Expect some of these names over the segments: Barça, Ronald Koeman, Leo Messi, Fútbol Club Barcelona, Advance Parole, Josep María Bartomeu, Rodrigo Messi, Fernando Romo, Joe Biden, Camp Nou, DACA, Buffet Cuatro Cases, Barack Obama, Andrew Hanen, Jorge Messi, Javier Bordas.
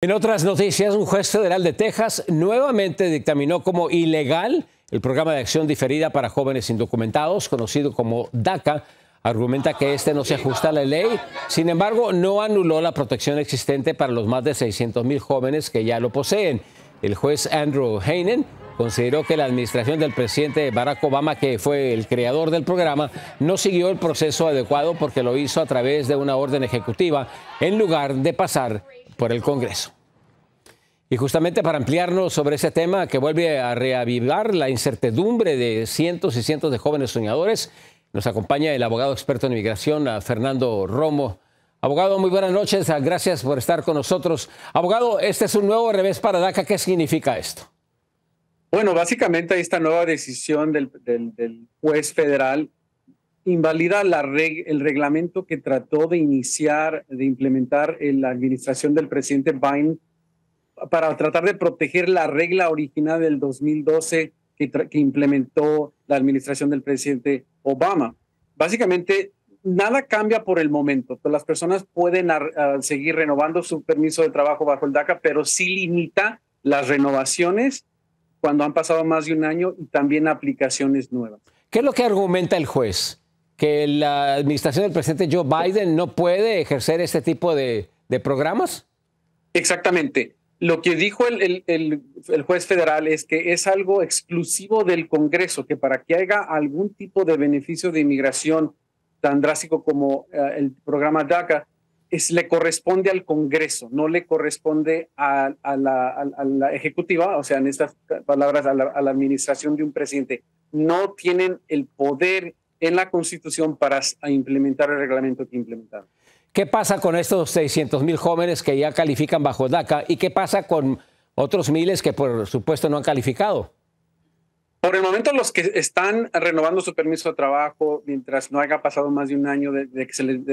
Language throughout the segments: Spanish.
En otras noticias, un juez federal de Texas nuevamente dictaminó como ilegal el programa de acción diferida para jóvenes indocumentados, conocido como DACA. Argumenta que este no se ajusta a la ley. Sin embargo, no anuló la protección existente para los más de 600,000 jóvenes que ya lo poseen. El juez Andrew Hanen consideró que la administración del presidente Barack Obama, que fue el creador del programa, no siguió el proceso adecuado porque lo hizo a través de una orden ejecutiva en lugar de pasar por el Congreso. Y justamente para ampliarnos sobre ese tema que vuelve a reavivar la incertidumbre de cientos y cientos de jóvenes soñadores, nos acompaña el abogado experto en inmigración, Fernando Romo. Abogado, muy buenas noches. Gracias por estar con nosotros. Abogado, este es un nuevo revés para DACA. ¿Qué significa esto? Bueno, básicamente esta nueva decisión del juez federal invalida el reglamento que trató de implementar en la administración del presidente Biden para tratar de proteger la regla original del 2012 que implementó la administración del presidente Obama. Básicamente, nada cambia por el momento. Las personas pueden seguir renovando su permiso de trabajo bajo el DACA, pero sí limita las renovaciones cuando han pasado más de un año y también aplicaciones nuevas. ¿Qué es lo que argumenta el juez? ¿Que la administración del presidente Joe Biden no puede ejercer este tipo de programas? Exactamente. Lo que dijo el juez federal es que es algo exclusivo del Congreso, que para que haya algún tipo de beneficio de inmigración tan drástico como el programa DACA, le corresponde al Congreso, no le corresponde a la ejecutiva, o sea, en estas palabras, a la administración de un presidente. No tienen el poder en la Constitución para implementar el reglamento que implementaron. ¿Qué pasa con estos 600,000 jóvenes que ya califican bajo DACA? ¿Y qué pasa con otros miles que, por supuesto, no han calificado? Por el momento, los que están renovando su permiso de trabajo, mientras no haya pasado más de un año de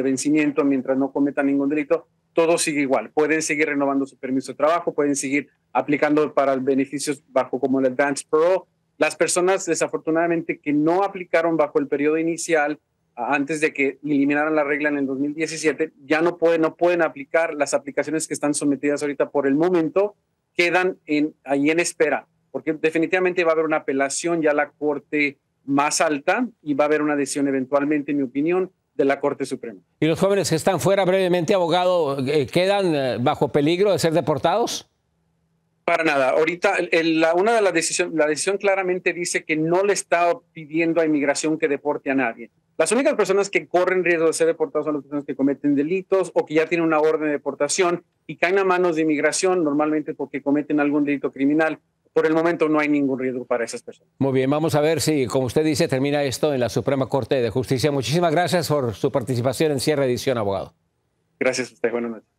vencimiento, mientras no cometan ningún delito, todo sigue igual. Pueden seguir renovando su permiso de trabajo, pueden seguir aplicando para beneficios bajo como el Advance Parole. Las personas, desafortunadamente, que no aplicaron bajo el periodo inicial, antes de que eliminaran la regla en el 2017, ya no pueden aplicar. Las aplicaciones que están sometidas ahorita por el momento quedan ahí en espera, porque definitivamente va a haber una apelación ya a la Corte más alta y va a haber una decisión eventualmente, en mi opinión, de la Corte Suprema. ¿Y los jóvenes que están fuera, brevemente, abogado, quedan bajo peligro de ser deportados? Para nada. Ahorita, la decisión claramente dice que no le está pidiendo a inmigración que deporte a nadie. Las únicas personas que corren riesgo de ser deportados son las personas que cometen delitos o que ya tienen una orden de deportación y caen a manos de inmigración, normalmente porque cometen algún delito criminal. Por el momento no hay ningún riesgo para esas personas. Muy bien, vamos a ver si, como usted dice, termina esto en la Suprema Corte de Justicia. Muchísimas gracias por su participación en Cierre Edición, abogado. Gracias a usted, buenas noches.